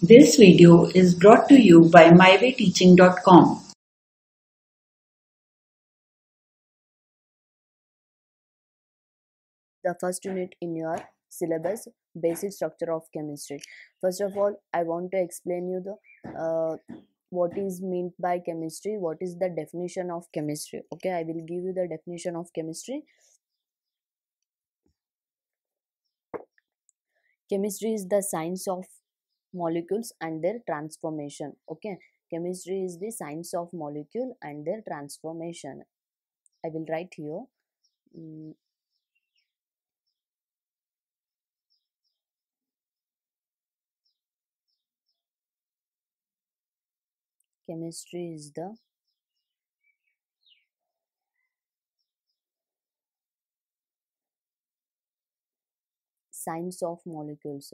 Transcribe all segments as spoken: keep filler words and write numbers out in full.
This video is brought to you by my way teaching dot com. The first unit in your syllabus, basic structure of chemistry. First of all, I want to explain you the uh, what is meant by chemistry, what is the definition of chemistry. Okay, I will give you the definition of chemistry. Chemistry is the science of molecules and their transformation. Okay, chemistry is the science of molecule and their transformation. I will write here. Mm. Chemistry is the science of molecules.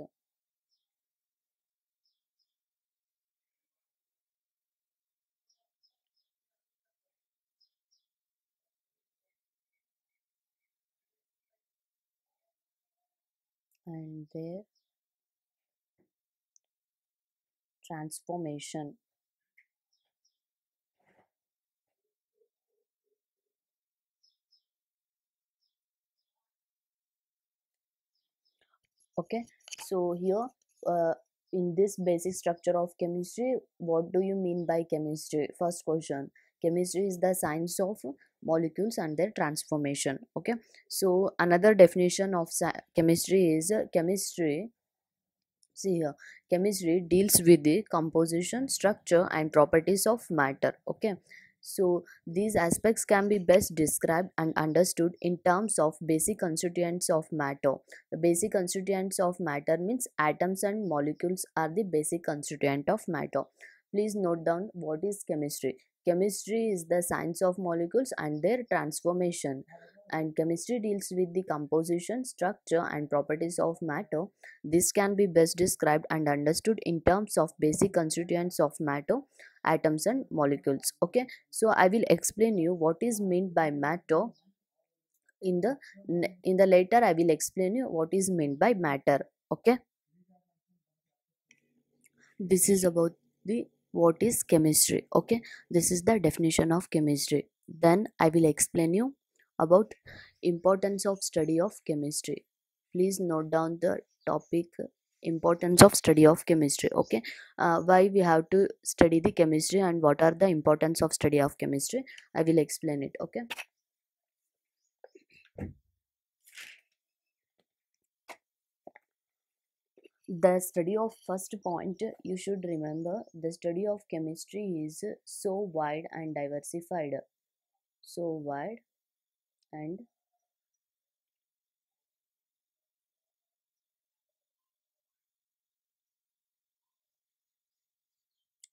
And their transformation. Okay, so here uh, in this basic structure of chemistry, what do you mean by chemistry? First question, chemistry is the science of molecules and their transformation. Okay, so another definition of chemistry is uh, chemistry. See here, chemistry deals with the composition, structure and properties of matter. Okay, so these aspects can be best described and understood in terms of basic constituents of matter. The basic constituents of matter means atoms and molecules are the basic constituent of matter. Please note down what is chemistry. Chemistry is the science of molecules and their transformation. And chemistry deals with the composition, structure and properties of matter. This can be best described and understood in terms of basic constituents of matter, atoms and molecules. Okay, so I will explain you what is meant by matter. In the in the later I will explain you what is meant by matter. Okay, this is about the what is chemistry. Okay, this is the definition of chemistry. Then I will explain you about importance of study of chemistry. Please note down the topic, importance of study of chemistry. Okay, uh, why we have to study the chemistry and what are the importance of study of chemistry, I will explain it. Okay, the study of first point you should remember, the study of chemistry is so wide and diversified. So wide and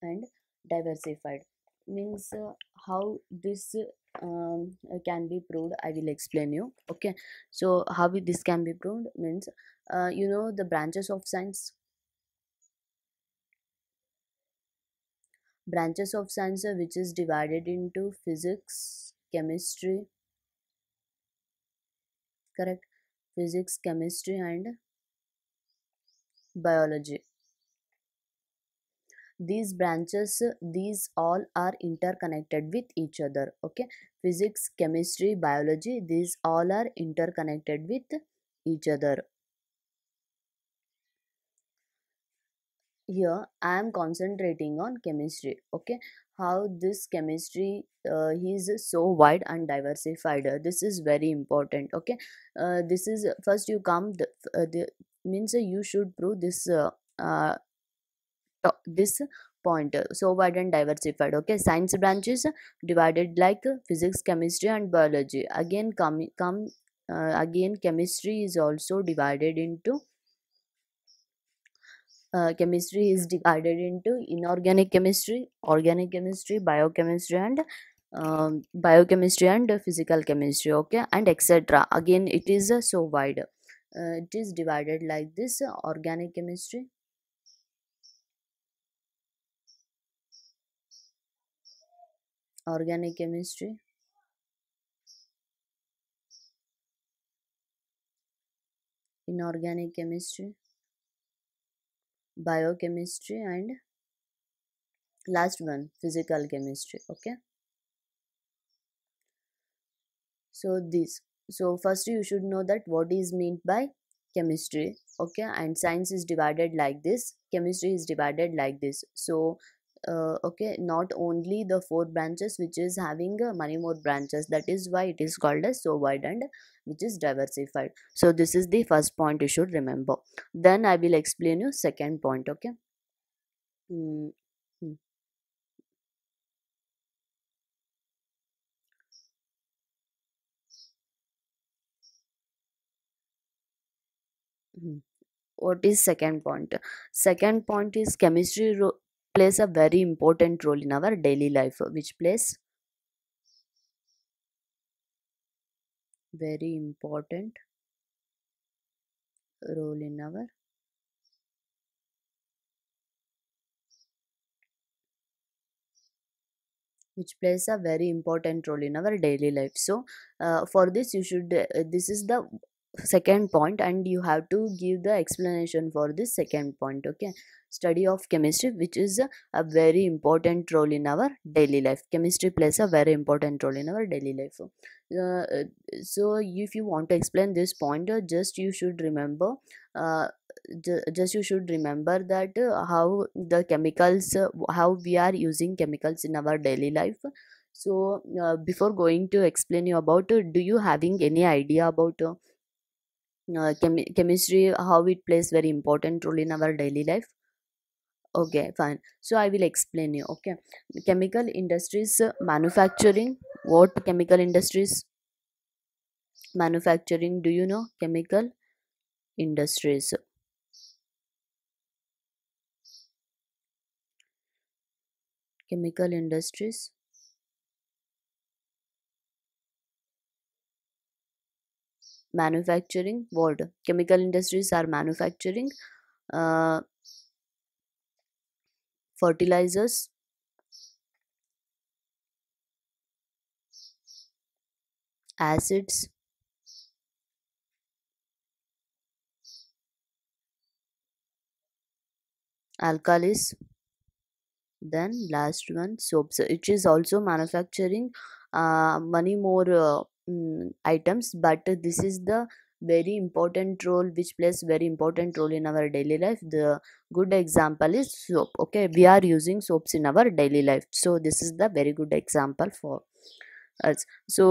and diversified means uh, how this um, can be proved, I will explain you. Okay, so how this can be proved means uh, you know the branches of science branches of science uh, which is divided into physics, chemistry. Correct, physics, chemistry and biology. These branches, these all are interconnected with each other. Okay, physics, chemistry, biology, these all are interconnected with each other. Here I am concentrating on chemistry. Okay, how this chemistry uh, is so wide and diversified, this is very important. Okay, uh, this is first you come the, uh, the means uh, you should prove this uh, uh, this point, so wide and diversified. Okay, science branches divided like physics, chemistry and biology. Again come come uh, again chemistry is also divided into Uh, chemistry is divided into inorganic chemistry, organic chemistry, biochemistry and um, biochemistry and physical chemistry. Okay, and etc. Again it is uh, so wide, uh, it is divided like this. Uh, organic chemistry, organic chemistry inorganic chemistry, biochemistry, and last one, physical chemistry. Okay, so this so first you should know that what is meant by chemistry. Okay, and science is divided like this, chemistry is divided like this. So uh, okay, not only the four branches which is having uh, many more branches, that is why it is called as so wide and which is diversified. So this is the first point you should remember. Then I will explain you second point. Okay. mm -hmm. What is second point? Second point is chemistry plays a very important role in our daily life, which plays very important role in our which plays a very important role in our daily life. So uh, for this you should uh, this is the second point, and you have to give the explanation for this second point. Okay, study of chemistry, which is a, a very important role in our daily life. Chemistry plays a very important role in our daily life. Uh, so if you want to explain this point, just you should remember uh, just you should remember that uh, how the chemicals uh, how we are using chemicals in our daily life. So uh, before going to explain you about uh, do you having any idea about uh, Uh, chem chemistry, how it plays very important role in our daily life? Okay, fine. So I will explain you. Okay, chemical industries, uh, manufacturing. What chemical industries? Manufacturing. Do you know chemical industries? Chemical industries. Manufacturing. What chemical industries are manufacturing? Uh, fertilizers, acids, alkalis, then last one, soaps. It is also manufacturing uh, many more uh, items, but this is the very important role which plays very important role in our daily life. The good example is soap. Okay, we are using soaps in our daily life, so this is the very good example for us. So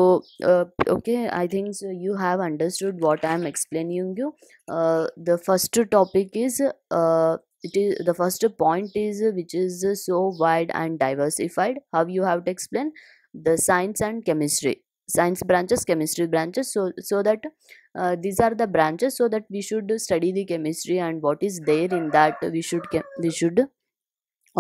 uh, okay, I think so you have understood what I am explaining you. Uh, the first topic is uh, it is the first point is which is so wide and diversified. How you have to explain the science and chemistry, science branches, chemistry branches, so so that uh, these are the branches, so that we should study the chemistry and what is there in that. We should we should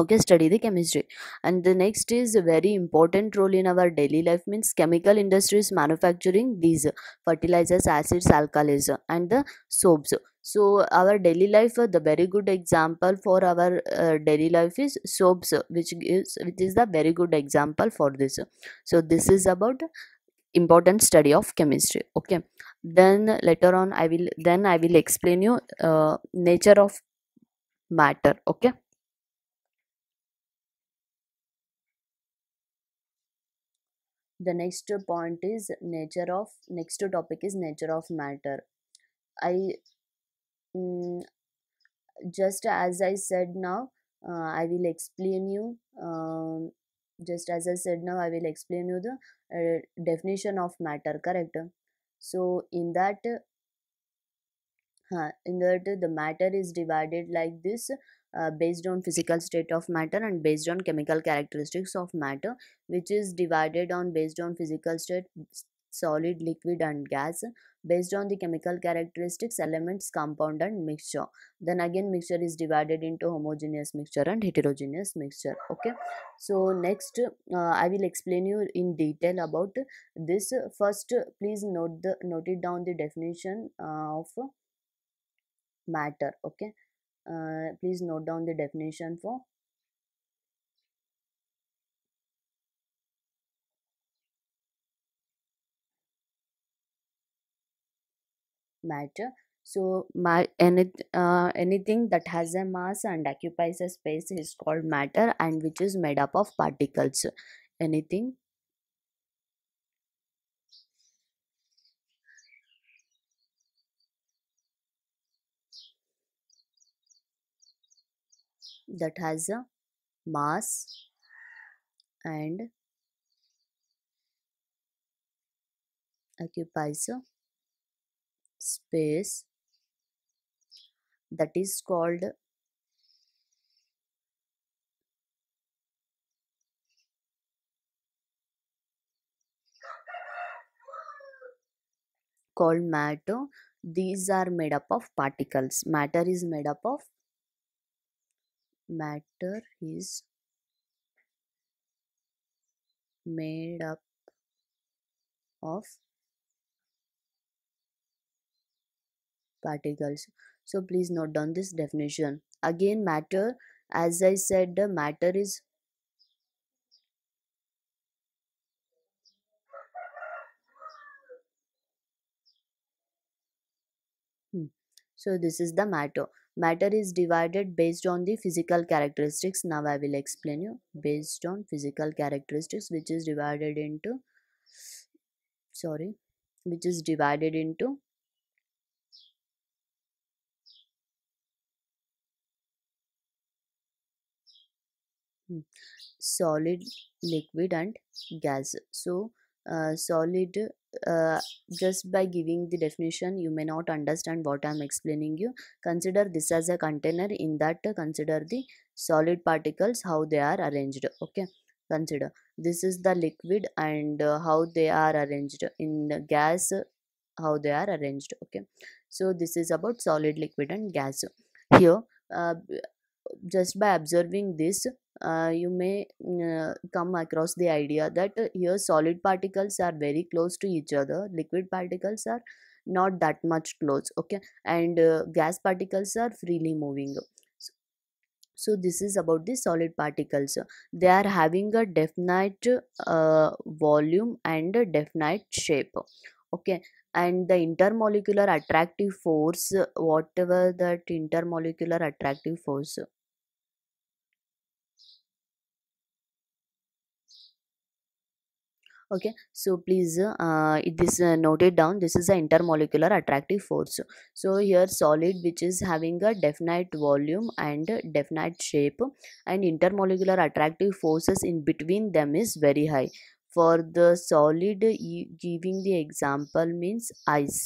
okay, study the chemistry. And the next is a very important role in our daily life, means chemical industries manufacturing these fertilizers, acids, alkalis, and the soaps. So our daily life, the very good example for our uh, daily life is soaps, which is which is the very good example for this. So this is about important study of chemistry. Okay, then later on i will then i will explain you uh, nature of matter. Okay, the next point is nature of next topic is nature of matter. I mm, just as I said now uh, i will explain you um, just as I said now I will explain you the uh, definition of matter. Correct? So in that uh, in that the matter is divided like this, uh, based on physical state of matter and based on chemical characteristics of matter, which is divided on based on physical state, solid, liquid, and gas, based on the chemical characteristics, elements, compound, and mixture. Then again mixture is divided into homogeneous mixture and heterogeneous mixture. Okay, so next uh, I will explain you in detail about this. First, please note the note it down the definition uh, of matter. Okay, uh, please note down the definition for matter. So ma- any, uh, anything that has a mass and occupies a space is called matter, and which is made up of particles. Anything that has a mass and occupies a space, that is called called matter. These are made up of particles. Matter is made up of matter is made up of particles. So please note down this definition. Again, matter, as I said, the matter is hmm. So this is the matter. Matter is divided based on the physical characteristics. Now I will explain you based on physical characteristics, which is divided into sorry, which is divided into solid, liquid and gas. So uh, solid, uh, just by giving the definition you may not understand what I am explaining you. Consider this as a container. In that, consider the solid particles, how they are arranged. Okay, consider this is the liquid and uh, how they are arranged. In the gas, how they are arranged. Okay, so this is about solid, liquid and gas. Here uh, just by observing this, Uh, you may uh, come across the idea that uh, here solid particles are very close to each other, liquid particles are not that much close, okay, and uh, gas particles are freely moving. So, so this is about the solid particles. They are having a definite uh, volume and a definite shape, okay, and the intermolecular attractive force, whatever that intermolecular attractive force okay, so please uh, it is uh, note it down. This is the intermolecular attractive force. So here solid, which is having a definite volume and definite shape, and intermolecular attractive forces in between them is very high. For the solid, giving the example means ice.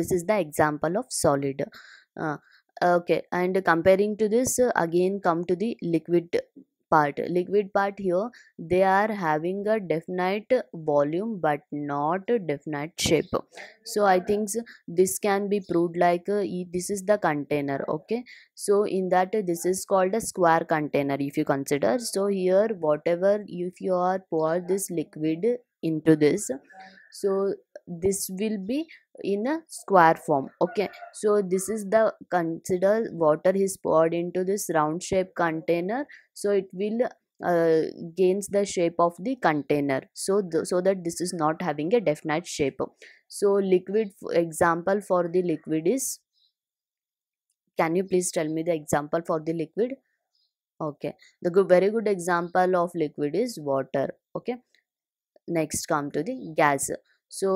This is the example of solid. Uh, okay, and comparing to this, again come to the liquid part. Liquid part, here they are having a definite volume but not a definite shape. So I think this can be proved like uh, this is the container, okay, so in that uh, this is called a square container if you consider. So here whatever, if you are pour this liquid into this, so this will be in a square form, okay. So this is the, consider water is poured into this round shape container, so it will uh, gains the shape of the container, so th so that this is not having a definite shape. So liquid, example for the liquid is, can you please tell me the example for the liquid? Okay, the good, very good example of liquid is water. Okay, next come to the gas. So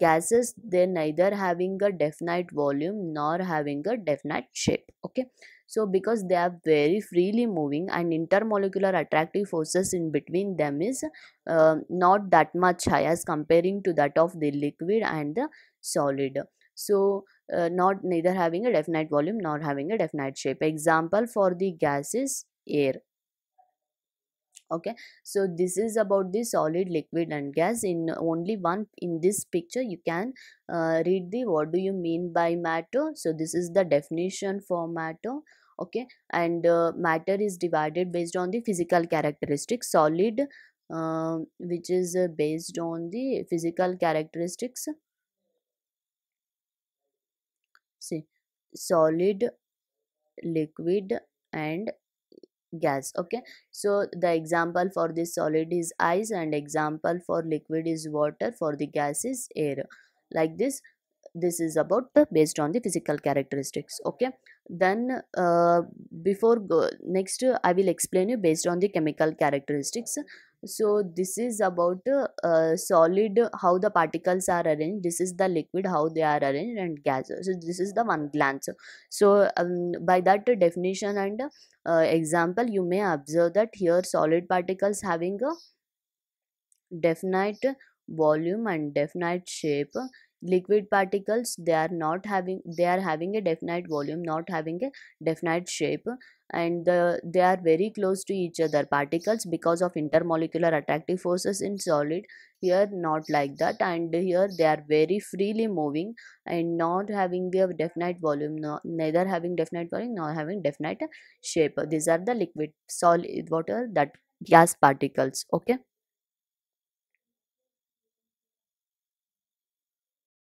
gases, they neither having a definite volume nor having a definite shape, okay, so because they are very freely moving and intermolecular attractive forces in between them is uh, not that much high as comparing to that of the liquid and the solid. So uh, not neither having a definite volume nor having a definite shape. Example for the gas is air. Okay, so this is about the solid, liquid and gas. In only one, in this picture you can uh, read the what do you mean by matter. So this is the definition for matter, okay, and uh, matter is divided based on the physical characteristics. Solid, uh, which is uh, based on the physical characteristics, see, solid, liquid and gas, okay. So the example for this solid is ice and example for liquid is water, for the gas is air. Like this, This is about the based on the physical characteristics. Okay, then uh, before go, next uh, I will explain you based on the chemical characteristics. So this is about uh, solid, how the particles are arranged. This is the liquid, how they are arranged, and gas. So this is the one glance. So um, by that definition and uh, example, you may observe that here solid particles having a definite volume and definite shape. Liquid particles, they are not having they are having a definite volume, not having a definite shape, and the, they are very close to each other, particles, because of intermolecular attractive forces in solid. Here not like that, and here they are very freely moving and not having their definite volume, no, neither having definite volume nor having definite shape. These are the liquid, solid, water, that gas particles. Okay,